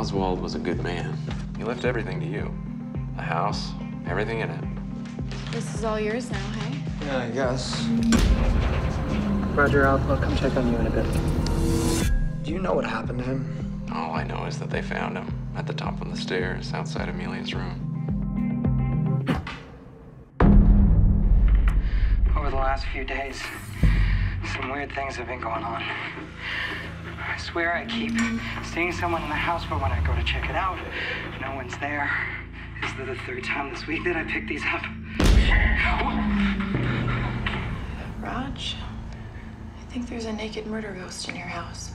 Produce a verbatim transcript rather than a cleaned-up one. Oswald was a good man. He left everything to you. The house, everything in it. This is all yours now, hey? Yeah, I guess. Roger, I'll come check on you in a bit. Do you know what happened to him? All I know is that they found him at the top of the stairs outside Amelia's room. Over the last few days, some weird things have been going on. I swear I keep seeing someone in the house, but when I go to check it out, no one's there. Is this the third time this week that I picked these up? Raj, I think there's a naked murder ghost in your house.